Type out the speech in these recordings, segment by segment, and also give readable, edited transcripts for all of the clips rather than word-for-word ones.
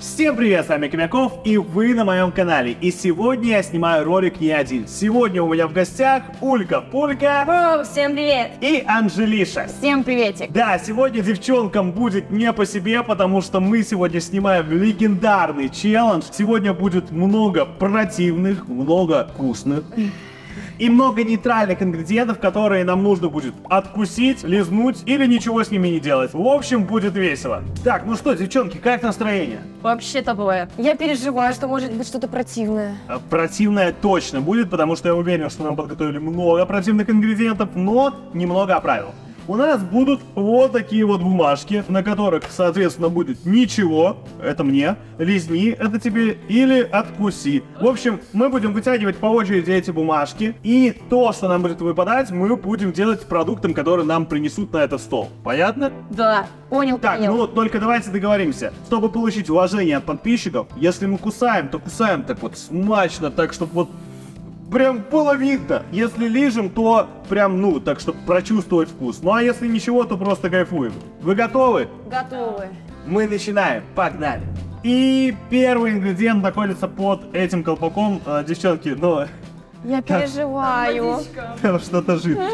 Всем привет, с вами Кобяков, и вы на моем канале. И сегодня я снимаю ролик не один. Сегодня у меня в гостях Улька-Пулька. Воу, всем привет. И Анжелиша. Всем приветик. Да, сегодня девчонкам будет не по себе, потому что мы сегодня снимаем легендарный челлендж. Сегодня будет много противных, много вкусных и много нейтральных ингредиентов, которые нам нужно будет откусить, лизнуть или ничего с ними не делать. В общем, будет весело. Так, ну что, девчонки, как настроение? Вообще топовое. Я переживаю, что может быть что-то противное. Противное точно будет, потому что я уверен, что нам подготовили много противных ингредиентов, но немного о правилах. У нас будут вот такие вот бумажки, на которых, соответственно, будет ничего, это мне, лизни, это тебе, или откуси. В общем, мы будем вытягивать по очереди эти бумажки, и то, что нам будет выпадать, мы будем делать продуктом, который нам принесут на этот стол. Понятно? Да, понял. Так, понял. Ну вот, только давайте договоримся. Чтобы получить уважение от подписчиков, если мы кусаем, то кусаем так вот смачно, так, чтобы вот прям было видно. Если лижем, то прям, ну, так, чтобы прочувствовать вкус. Ну, а если ничего, то просто кайфуем. Вы готовы? Готовы. Мы начинаем. Погнали. И первый ингредиент находится под этим колпаком. Девчонки, ну... Я переживаю. Там что-то жидкое.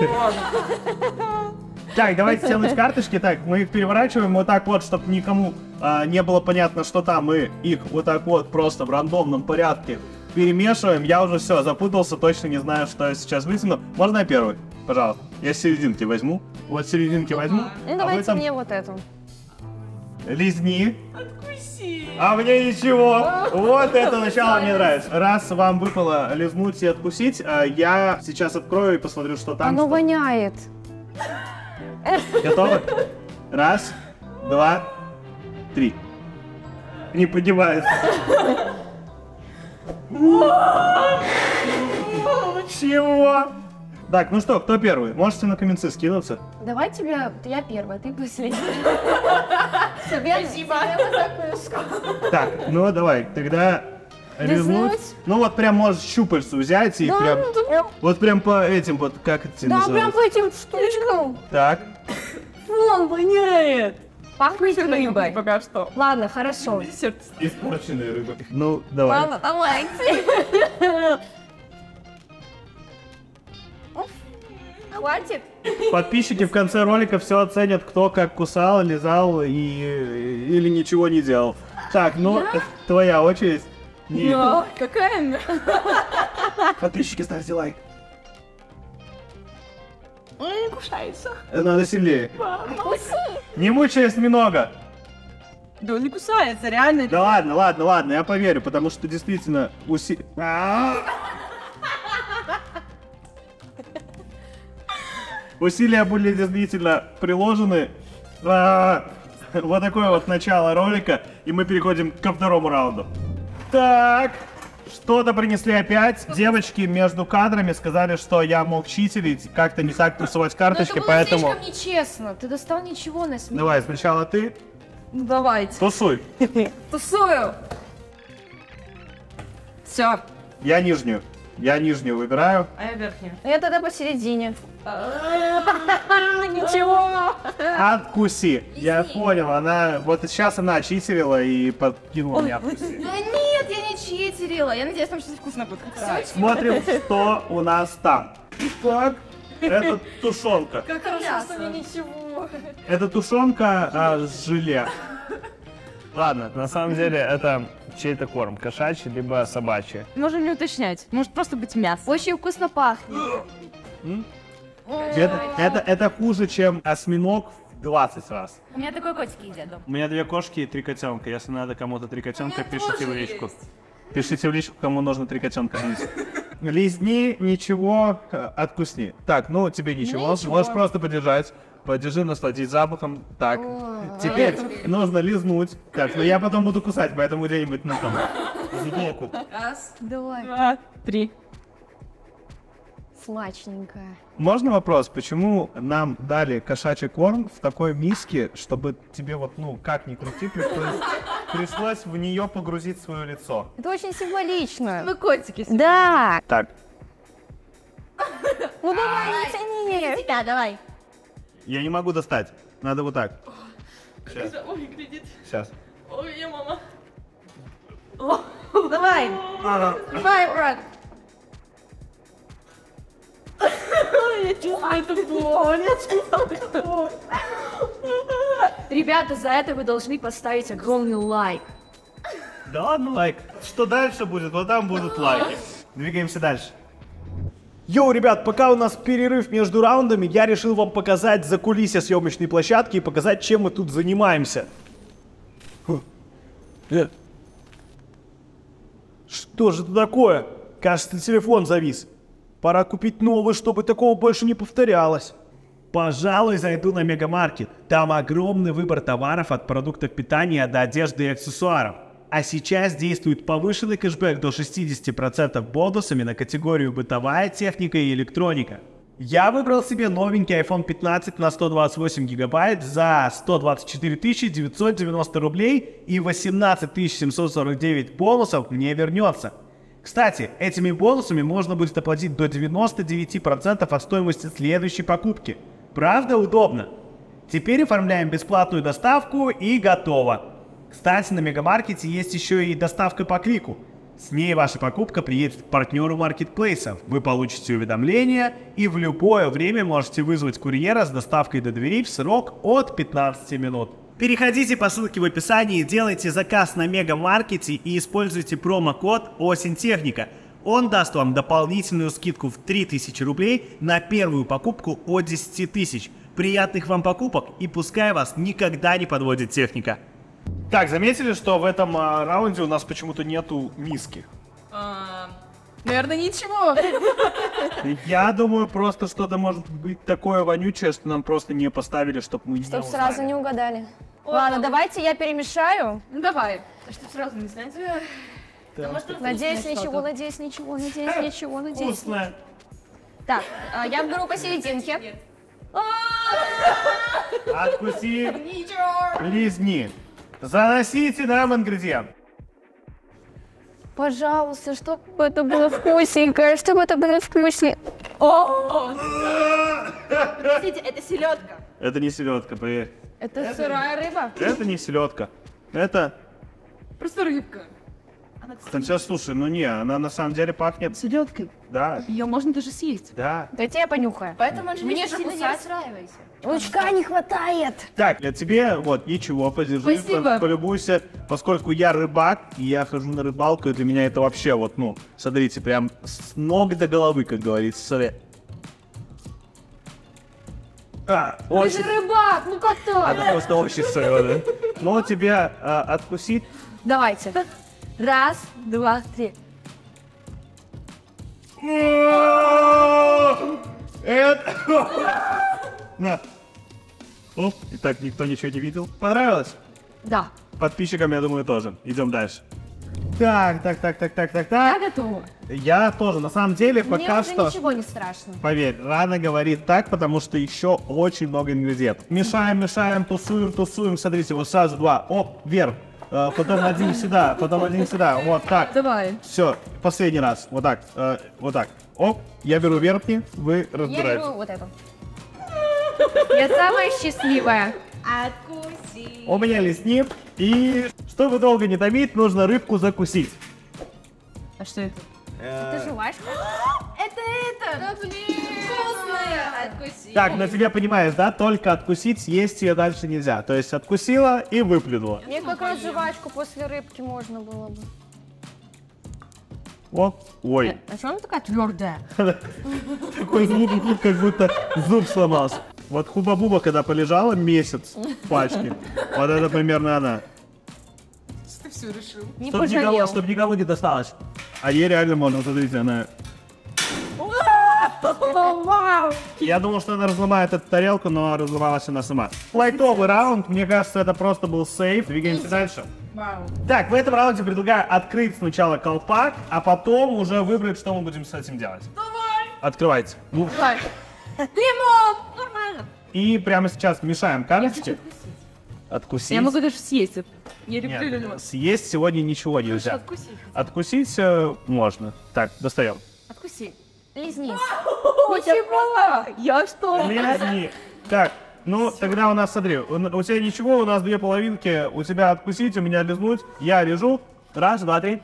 Так, давайте тянуть карточки. Так, мы их переворачиваем вот так вот, чтобы никому не было понятно, что там. Мы их вот так вот просто в рандомном порядке перемешиваем. Я уже все, запутался, точно не знаю, что я сейчас вытяну. Можно я первый? Пожалуйста. Я серединки возьму. Вот серединки возьму. Ну, а давайте там... мне вот эту. Лизни. Откуси. А мне ничего. Вот это начало мне нравится. Раз вам выпало лизнуть и откусить, я сейчас открою и посмотрю, что там. Оно воняет. Готовы? Раз, два, три. Не поднимается. Чего? Так, ну что, кто первый? Можете на комменты скидываться. Давай тебя, я первая, ты последняя. Спасибо. Так, ну давай, тогда лизнуть. Ну вот прям можешь щупальцу взять и прям... Вот прям по этим вот, как это называется? Да, прям по этим штучкам. Так. Он воняет. Пахнет рыбой. Пока что. Ладно, хорошо. Испорченная рыба. Ну, давай. Ладно, давайте. Хватит. Подписчики в конце ролика все оценят, кто как кусал, лизал или ничего не делал. Так, ну, твоя очередь. Какая? Подписчики, ставьте лайк. Он не кусается. Надо сильнее. Не мучай осьминога. Да он не кусается, реально. Да ладно, ладно, ладно, я поверю, потому что действительно уси... Усилия были действительно приложены. Вот такое вот начало ролика, и мы переходим ко второму раунду. Так... Что-то принесли опять. Девочки между кадрами сказали, что я мог читерить, как-то не так тусовать карточки, поэтому... это было слишком нечестно. Ты достал ничего на смех. Давай, сначала ты. Ну, давайте. Тусуй. Тусую. Все. Я нижнюю. Я нижнюю выбираю. А я верхнюю. Я тогда посередине. Ничего. Откуси. Я понял, она... Вот сейчас она читерила и подкинула мне откуси. Нет, я не читерила. Я надеюсь, там что-то вкусно будет. Смотрим, что у нас там. Так, это тушенка. Как хорошо, что мне ничего. Это тушенка с желе. Ладно, на самом деле это чей-то корм, кошачий либо собачий. Можем не уточнять, может просто быть мясо. Очень вкусно пахнет. Это хуже, чем осьминог в 20 раз. У меня такой котики едят. У меня 2 кошки и 3 котенка. Если надо кому-то 3 котенка, пишите в личку. Пишите в личку, кому нужно 3 котенка. Лизни, ничего, откусни. Так, ну тебе ничего, можешь просто подержать. Подержи, насладись запахом. Так, теперь нужно лизнуть. Так, но я потом буду кусать, поэтому где-нибудь на том сбоку. Раз, два, три. Сладенько. Можно вопрос, почему нам дали кошачий корм в такой миске, чтобы тебе вот, ну, как ни крути, пришлось в нее погрузить свое лицо? Это очень символично. Мы котики. Да. Так. Ну давай, не тяни. Да, давай. Я не могу достать. Надо вот так. Сейчас. Ой, кредит. Сейчас. Ой, я мама. Давай. Ага. Давай, брат. Я чувствую, это плохо. Ребята, за это вы должны поставить огромный лайк. Да, ну лайк. Что дальше будет? Вот там будут лайки. Двигаемся дальше. Йоу, ребят, пока у нас перерыв между раундами, я решил вам показать закулисье съемочной площадки и показать, чем мы тут занимаемся. Что же это такое? Кажется, телефон завис. Пора купить новый, чтобы такого больше не повторялось. Пожалуй, зайду на Мегамаркет. Там огромный выбор товаров от продуктов питания до одежды и аксессуаров. А сейчас действует повышенный кэшбэк до 60% бонусами на категорию бытовая техника и электроника. Я выбрал себе новенький iPhone 15 на 128 гигабайт за 124 990 рублей и 18 749 бонусов мне вернется. Кстати, этими бонусами можно будет оплатить до 99% от стоимости следующей покупки. Правда, удобно? Теперь оформляем бесплатную доставку и готово. Кстати, на Мегамаркете есть еще и доставка по клику. С ней ваша покупка приедет к партнеру маркетплейса. Вы получите уведомления и в любое время можете вызвать курьера с доставкой до двери в срок от 15 минут. Переходите по ссылке в описании, делайте заказ на Мегамаркете и используйте промокод «ОСЕНЬТЕХНИКА». Он даст вам дополнительную скидку в 3000 рублей на первую покупку от 10 тысяч. Приятных вам покупок и пускай вас никогда не подводит техника. Так, заметили, что в этом раунде у нас почему-то нету миски? Наверное, ничего. Я думаю, просто что-то может быть такое вонючее, что нам просто не поставили, чтобы мы не узнали. Чтоб сразу не угадали. Ладно, давайте я перемешаю. Ну давай, чтоб сразу не знать. Надеюсь, ничего, надеюсь, ничего, надеюсь, ничего, надеюсь. Вкусно. Так, я беру посерединке. Откуси. Лизни. Заносите нам ингредиент. Пожалуйста, чтобы это было вкусненькое, чтобы это было вкусненькое. Простите, это селедка. Это не селедка, поверь. Это сырая рыба. Это не селедка. Это... Просто рыбка. Сейчас, слушай, ну не, она на самом деле пахнет... Селедкой? Да. Ее можно даже съесть. Да. Дайте я понюхаю. Поэтому, Анжелиша, сильно не расстраивайся. Лучка не хватает. Так, для тебя вот ничего, подержи, полюбуйся. Поскольку я рыбак, и я хожу на рыбалку, и для меня это вообще вот, ну, смотрите, прям с ног до головы, как говорится. Ты же рыбак, ну как то? Она просто очень соевая, да? Ну, тебя откусить? Давайте. Раз, два, три. На. Оп, и так никто ничего не видел. Понравилось? Да. Подписчикам, я думаю, тоже. Идем дальше. Так. Я готова. Я тоже. На самом деле, пока что... Мне ничего не страшно. Поверь, рано говорит так, потому что еще очень много ингредиентов. Мешаем, тусуем. Смотрите, вот сразу два. Оп, вверх. Потом один сюда, вот так. Давай. Все, последний раз, вот так. Оп, я беру верхний, вы разбираете. Я беру вот эту. Я самая счастливая. Откуси. У меня лесник, и чтобы долго не томить, нужно рыбку закусить. А что это? Это жвачка? Это! Вкусная! Откуси! Так, ну тебя понимаешь, да? Только откусить, есть ее дальше нельзя. То есть откусила и выплюнула. Мне как раз жвачку после рыбки можно было бы. Вот. Ой. А что она такая твердая? Такой звук, как будто зуб сломался. Вот хуба-буба, когда полежала месяц в пачке, вот это примерно она. Ты все решил. Не пожалел. Чтобы никому не досталось. А ей реально можно, смотрите, она... Я думал, что она разломает эту тарелку, но разломалась она сама. Лайтовый раунд, мне кажется, это просто был сейф. Двигаемся дальше. Так, в этом раунде предлагаю открыть сначала колпак, а потом уже выбрать, что мы будем с этим делать. Давай! Открывайте. Давай. Лимон! Нормально. И прямо сейчас мешаем карточки. Откусить. Я могу даже съесть. Я люблю лимон. Съесть сегодня ничего нельзя. Откусить можно. Так, достаем. Откуси. Лизни. Ничего. Я что? Лизни. Так, ну тогда у нас, смотри, у тебя ничего, у нас две половинки, у тебя откусить, у меня лизнуть. Я лежу. Раз, два, три.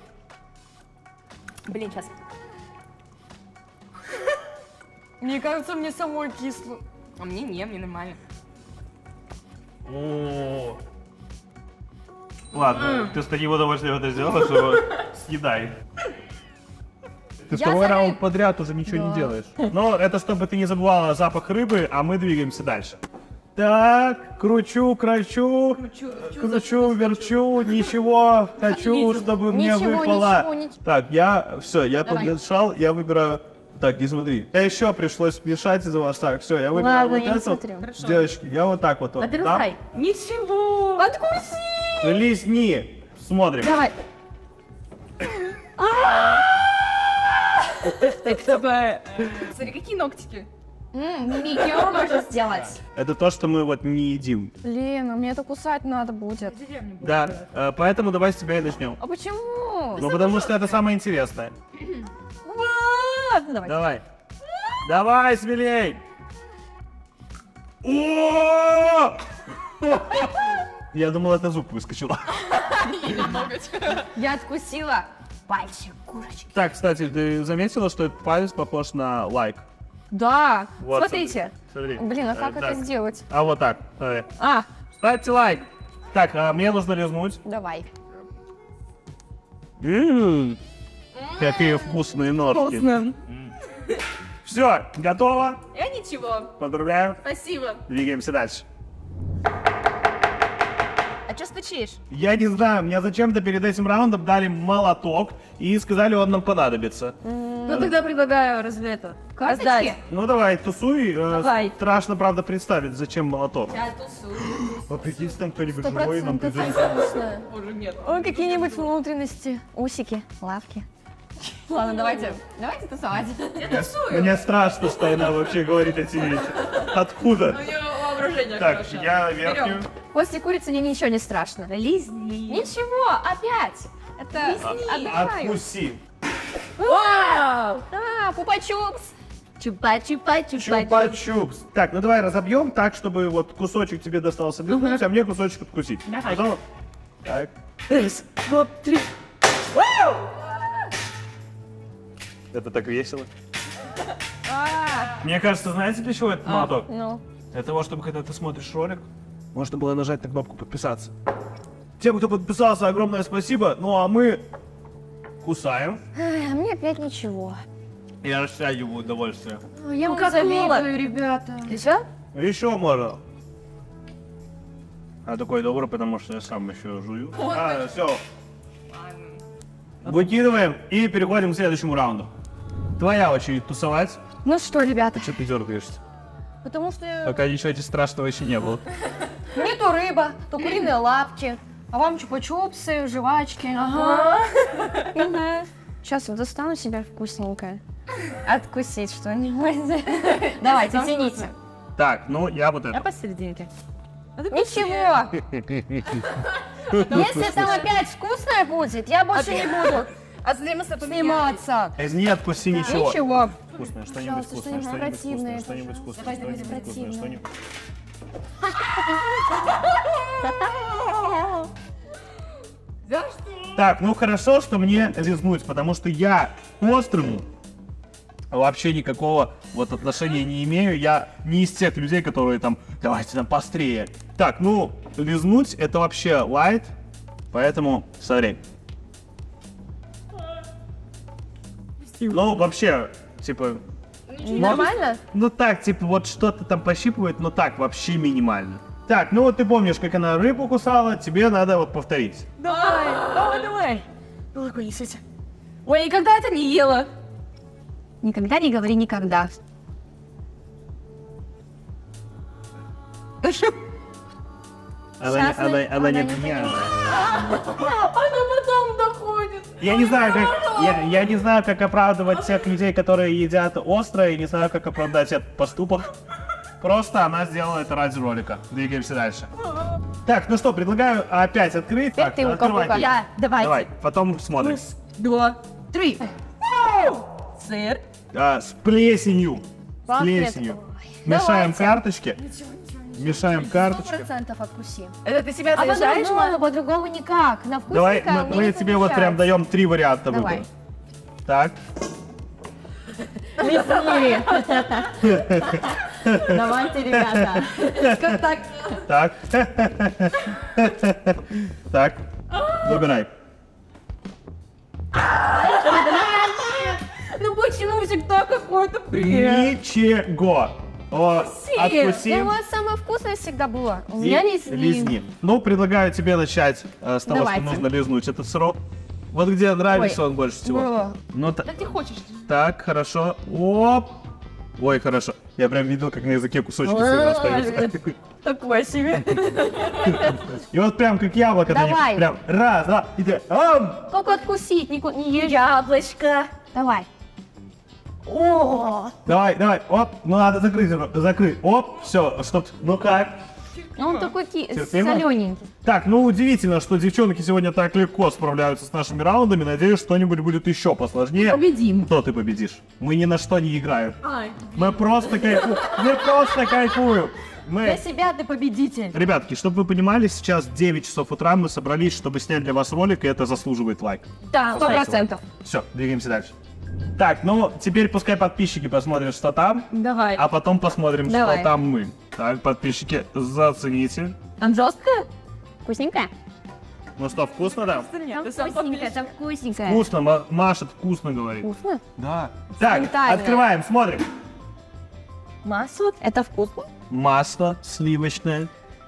Блин, сейчас. Мне кажется, мне самой кисло. А мне не, мне нормально. О. Ладно, ты с таким удовольствием это сделала, что съедай. Ты второй раунд подряд уже ничего не делаешь. Но это чтобы ты не забывала запах рыбы, а мы двигаемся дальше. Так, кручу, верчу, ничего, хочу, чтобы мне выпало. Так, я, все, я поддержал, я выбираю. Так, не смотри. Я еще пришлось мешать из-за вас. Так, все, я выбираю вот это. Девочки, я вот так вот. Отвертай. Ничего. Откуси. Лизни. Смотрим. Давай. Смотри, какие ногтики. Микио можно сделать. Это то, что мы вот не едим. Блин, мне это кусать надо будет. Да, поэтому давай с тебя и начнем. А почему? Ну потому что это самое интересное. Давай. Давай, смелей. Я думала, это зуб выскочила. Я откусила пальчик курочки. Так, кстати, ты заметила, что этот палец похож на лайк? Да. Вот, смотрите. Смотри. Блин, а как это сделать? А вот так. Смотри. А. Ставьте лайк. Так, а мне нужно лизнуть. Давай. Какие вкусные ножки. Вкусно. Все, готово. Я ничего. Поздравляю. Спасибо. Двигаемся дальше. А что стучишь? Я не знаю, мне зачем-то перед этим раундом дали молоток и сказали, он нам понадобится. Ну тогда предлагаю разве это? Карточки? Ну давай, тусуй. Давай. Страшно, правда, представить, зачем молоток. Я тусую. А прикинь, там кто-нибудь живой, нам придется. Уже нет. Ой, какие-нибудь внутренности. Усики, лапки. Ладно, давайте тусовать. Я тусую. Мне страшно постоянно вообще говорить эти вещи. Откуда? У нее воображение. Так, я верхнюю. После курицы мне ничего не страшно. Лизни. Ничего, опять. Это откуси. Вау! Да, пупа-чупс. Чупа-чупс. Так, ну давай разобьем так, чтобы вот кусочек тебе достался, а мне кусочек откусить. Давай. Так. Раз, два, три. Вау! Это так весело. Мне кажется, знаете, для чего этот молоток? Для того, чтобы когда ты смотришь ролик, можно было нажать на кнопку подписаться. Тем, кто подписался, огромное спасибо. Ну а мы кусаем. А мне опять ничего. Я растягиваю удовольствие. Я вам завидую, ребята. Еще? Еще можно. А такой добрый, потому что я сам еще жую. Все. Выкидываем и переходим к следующему раунду. Твоя очередь тусовать. Ну что, ребята? Что ты дергаешься? Потому что я... Пока ничего страшного еще не было. Мне то рыба, то куриные лапки. А вам чупа-чупсы, жвачки. Ага. Сейчас вот достану себя вкусненькое. Откусить что-нибудь. Давайте, тяните. Так, ну я вот это. Я посерединке. Ничего. Если там опять вкусное будет, я больше не буду сниматься. Не откуси ничего. Ничего. Вкусное, что-нибудь вкусное, что-нибудь вкусное, что-нибудь вкусное, что-нибудь. Так, ну хорошо, что мне лизнуть, потому что я к острому вообще никакого вот отношения не имею. Я не из тех людей, которые там, давайте там пострее. Так, ну лизнуть это вообще лайт, поэтому смотри. Ну вообще, типа... Нормально? Ну так, типа вот что-то там пощипывает, но так вообще минимально. Так, ну вот ты помнишь, как она рыбу кусала, тебе надо вот повторить. Давай, давай, давай. Молоко несите. Ой, я никогда это не ела. Никогда не говори никогда. Она не пьяная. Она потом доходит. Я не знаю, как оправдывать тех людей, которые едят острое, и не знаю, как оправдать этот поступок. Просто она сделала это ради ролика. Двигаемся дальше. Так, ну что, предлагаю опять открыть. Так, ты открывай. Да, давай. Давай, потом смотрим. Раз, два, три. Сыр. Да, с плесенью. С плесенью. Мешаем карточки. Мешаем карточки. 100% откуси. Это ты себя заряжаешь? А по-другому никак. На вкус никак. Мы тебе вот прям даем три варианта выбора. Так. Мясные. Давайте, ребята. Как так? Так. Так. Выбирай. Ну почему всегда какой-то бред? Ничего. Откуси. У вас самое вкусное всегда было. У меня лизни. Ну, предлагаю тебе начать с того, что нужно лизнуть этот сироп. Вот где нравится он больше всего. Так ты хочешь. Так, хорошо. Оп. Ой, хорошо. Я прям видел, как на языке кусочки остаются. Такое себе. И вот прям как яблоко. Давай. Прям раз, два, и ты. Только откусить, не ешь. Яблочко. Давай. О. Давай, давай. Оп. Ну надо закрыть. Закрыть. Оп. Все. Стоп. Ну как? Он такой солененький. Так, ну удивительно, что девчонки сегодня так легко справляются с нашими раундами. Надеюсь, что-нибудь будет еще посложнее. Победим. Кто ты победишь? Мы ни на что не играем. Ай. Мы просто кайфуем. Мы просто кайфуем. Для себя ты победитель. Ребятки, чтобы вы понимали, сейчас 9 часов утра мы собрались, чтобы снять для вас ролик, и это заслуживает лайк. Да, 100%. Все, двигаемся дальше. Так, ну теперь пускай подписчики посмотрят, что там. Давай. А потом посмотрим, давай, что там мы. Так, подписчики, зацените. Там жестко? Вкусненько. Ну что, вкусно, да? Там вкусненько, там вкусненько. Вкусно, Маша вкусно говорит. Вкусно? Да. Так, открываем, смотрим. Масло? Это вкусно? Масло сливочное.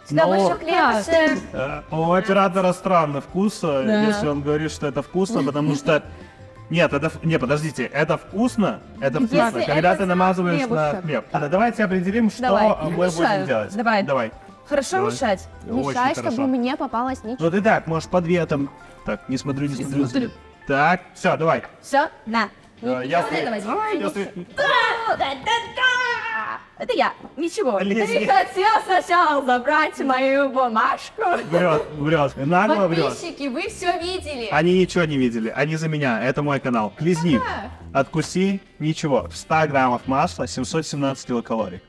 Сюда больше хлеба. У оператора странный вкус, если он говорит, что это вкусно, потому что... Нет, это... Не, подождите, это вкусно? Это вкусно, если когда ты намазываешь хлебушка на хлеб. А, давайте определим, что мы будем делать. Давай. Давай. Хорошо, давай мешать. Мешай, чтобы хорошо мне попалось ничего. Вот и так, можешь по две там. Так, не смотрю, не смотрю. Смотрю. Так, все, давай. Все, на. Это я. Ничего. Лизни. Ты хотел сначала забрать мою бумажку. Врет, врет. Нагло врет. Подписчики, вы все видели. Они ничего не видели. Они за меня. Это мой канал. Лизни. А-а-а. Откуси. Ничего. 100 граммов масла, 717 килокалорий.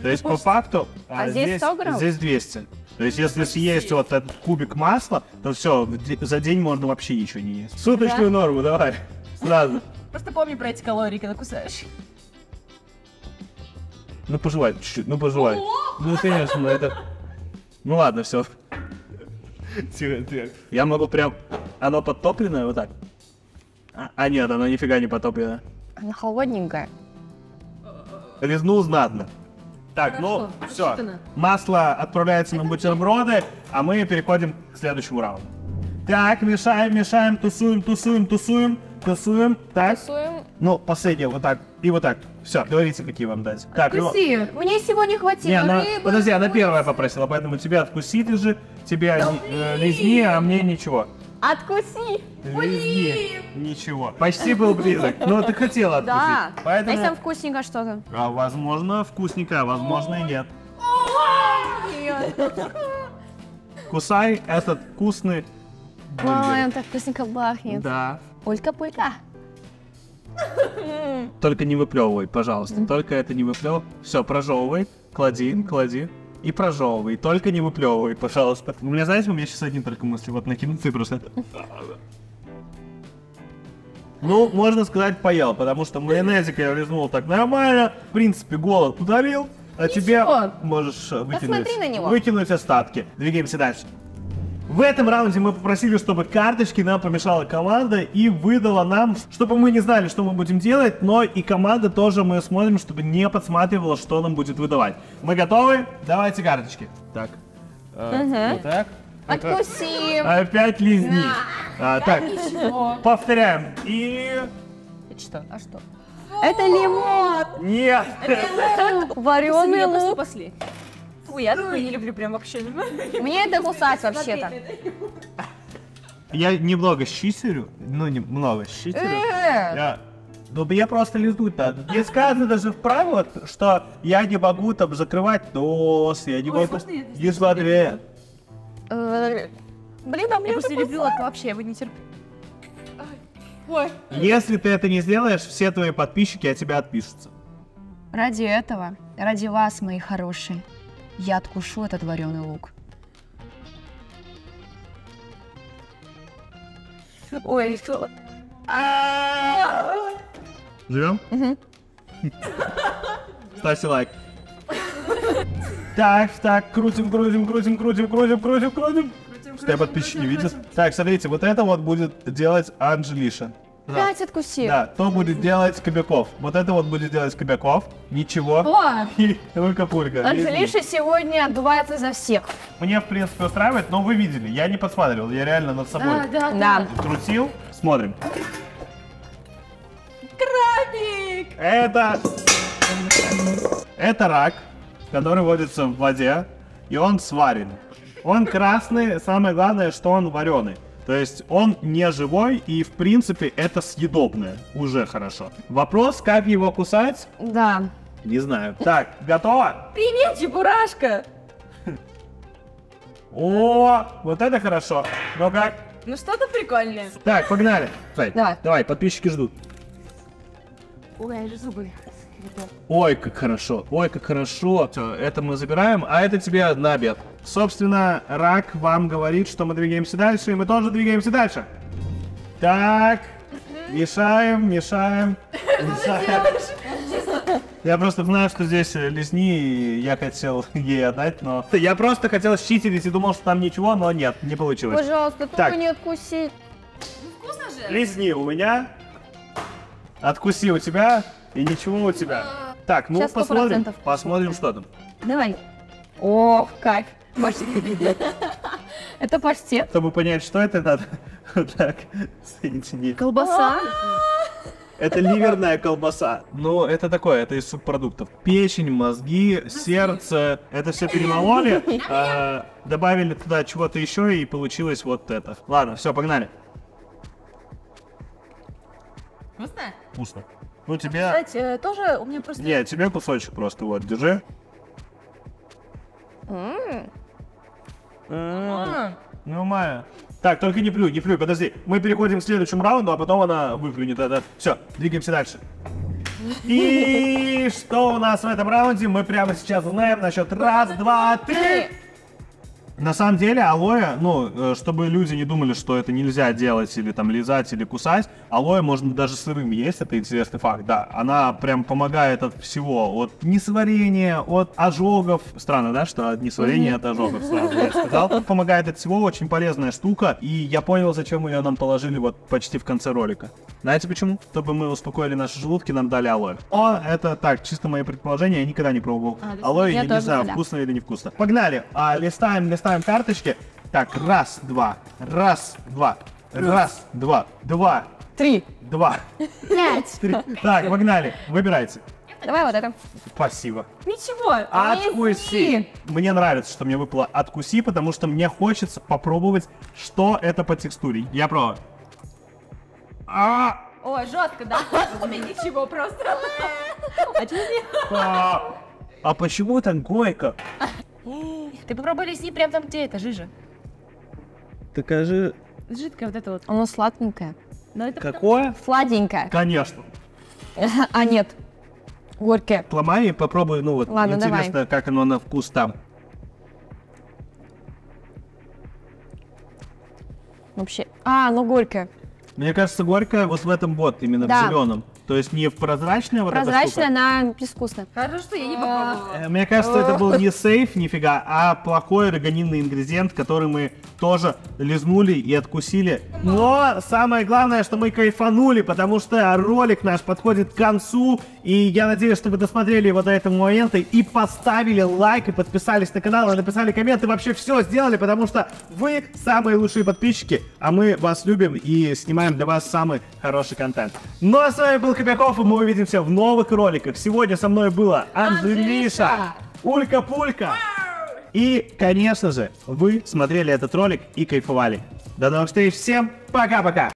То есть по факту... А здесь 100 грамм? Здесь 200. То есть если съесть вот этот кубик масла, то все, за день можно вообще ничего не есть. Суточную норму давай. Сразу. Просто помни про эти калории, когда кусаешь. Ну пожевай чуть-чуть, ну пожевай. Ну конечно, это... Ну ладно, все. Тихо, тихо. Я могу прям... Оно подтопленное вот так? А нет, оно нифига не подтопленное. Оно холодненькое. Резнул знатно. Так, хорошо, ну все. Масло отправляется на бутерброды, а мы переходим к следующему раунду. Так, мешаем, мешаем, тусуем, тусуем, тусуем. Тусуем, так. Тусуем. Ну, последнее, вот так, и вот так. Все, говорите, какие вам дать. Откуси, так, мне сегодня хватило. Не, она, рыбы, подожди, она первая попросила, поэтому тебя откуси, лежи, тебя лизни, а мне ничего. Откуси. Лизни. Ничего. Почти был близок, но ты хотела откусить. Да, поэтому... а если вкусненько что-то? А, возможно, вкусненько, возможно, и нет. Кусай этот вкусный бургер. Ой, он так вкусненько бахнет. Да. Улька-пулька. Только не выплевывай, пожалуйста. Только это не выплевывай. Все, прожевывай, клади, клади и прожевывай. Только не выплевывай, пожалуйста. У меня, знаете, у меня сейчас одни только мысли. Вот накинуться и просто... Ну, можно сказать, поел, потому что майонезик я лизнул так нормально. В принципе, голод удалил, а тебе можешь выкинуть остатки. Двигаемся дальше. В этом раунде мы попросили, чтобы карточки нам помешала команда и выдала нам, чтобы мы не знали, что мы будем делать, но и команда тоже мы смотрим, чтобы не подсматривала, что нам будет выдавать. Мы готовы? Давайте карточки. Так. Вот так. Откусим. Опять лизни. Так. Повторяем. И... Что? А что? Это лимон. Нет. Вареный лук. Ой, я такой не люблю прям вообще. Мне это кусать вообще-то. Я немного щитерю, ну немного щитерю. Ну я просто лизнуть-то. Мне сказано даже в правилах, что я не могу там закрывать нос, я не могу... Не смотри. Блин, а мне просто люблю это вообще, я бы не терплю. Если ты это не сделаешь, все твои подписчики от тебя отпишутся. Ради этого, ради вас, мои хорошие. Я откушу этот вареный лук. Ой, Живем? Ставьте лайк. Так, крутим. Что подписчики не видят. Так, смотрите, вот это вот будет делать Анжелиша. Пять откусил. Да, то будет делать Кобяков. Вот это вот будет делать Кобяков. Ничего. О! И Улька-Пулька. Анжелиша сегодня отдувается за всех. Мне, в принципе, устраивает, но вы видели. Я не подсматривал, я реально над собой крутил. Смотрим. Крабик! Это рак, который водится в воде, и он сварен. Он красный, самое главное, что он вареный. То есть он не живой, и в принципе это съедобное. Уже хорошо. Вопрос, как его кусать? Да. Не знаю. Так, готово? Привет, Чебурашка! О, вот это хорошо. Ну как? Ну что-то прикольное. Так, погнали. Давай, подписчики ждут. Ой, же зубы. Ой, как хорошо. Ой, как хорошо. Все, это мы забираем, а это тебе на обед. Собственно, рак вам говорит, что мы двигаемся дальше, и мы тоже двигаемся дальше. Так, мешаем. Я просто знаю, что здесь лизни, и я хотел ей отдать, но... Я просто хотел щитить и думал, что там ничего, но нет, не получилось. Пожалуйста, только не откуси. Ну, вкусно же. Лизни у меня, откуси у тебя, и ничего у тебя. Так, ну посмотрим, что там. Давай. О, кайф. Это паштет. Чтобы понять, что это, надо вот так соединить. Колбаса. Это ливерная колбаса. Ну, это такое, это из субпродуктов. Печень, мозги, сердце. Это все перемололи, добавили туда чего-то еще, и получилось вот это. Ладно, все, погнали. Вкусно? Вкусно. Ну, тебе... Кстати, тоже у меня просто... Нет, тебе кусочек просто, вот, держи. Ну, Майя. Так, только не плюй, подожди. Мы переходим к следующему раунду, а потом она выплюнет это. Все, двигаемся дальше. И что у нас в этом раунде? Мы прямо сейчас узнаем на счет раз, два, три. На самом деле алоэ, ну, чтобы люди не думали, что это нельзя делать или там лизать или кусать, алоэ можно даже сырым есть, это интересный факт, да. Она прям помогает от всего, от несварения, от ожогов. Странно, да, что от несварения, от ожогов сразу я сказал. Помогает от всего, очень полезная штука, и я понял, зачем ее нам положили вот почти в конце ролика. Знаете почему? Чтобы мы успокоили наши желудки, нам дали алоэ. О, это так, чисто мои предположения, я никогда не пробовал. Алоэ, я не знаю, вкусно или невкусно. Погнали, листаем карточки. Так, раз, два, три, два, пять. Так, погнали, выбирайте. Давай вот это. Спасибо. Ничего. Откуси. Мне нравится, что мне выпало откуси, потому что мне хочется попробовать, что это по текстуре. Я пробую. Ой, жестко, да? У меня ничего просто. А почему там горько? Ты попробуй лизни прямо там, где это жижа. Такая же... Жидкая вот это вот. Оно сладенькое. Но это какое? Потому... Сладенькое. Конечно. А нет. Горькое. Ломай и попробуй, ну вот. Ладно, интересно, давай. Как оно на вкус там. Вообще. А, оно горькое. Мне кажется, горькое вот в этом вот, именно в зеленом. То есть не в прозрачное, вот прозрачное на безвкусное. Хорошо, я не попробовала. Мне кажется, это был не сейф, нифига, а плохой органинный ингредиент, который мы тоже лизнули и откусили. Но самое главное, что мы кайфанули, потому что ролик наш подходит к концу. И я надеюсь, что вы досмотрели его до этого момента и поставили лайк, и подписались на канал, и написали комменты, вообще все сделали, потому что вы самые лучшие подписчики, а мы вас любим и снимаем для вас самый хороший контент. Ну а с вами был Кобяков, и мы увидимся в новых роликах. Сегодня со мной была Анжелиша, Улька-Пулька. И, конечно же, вы смотрели этот ролик и кайфовали. До новых встреч, всем пока-пока!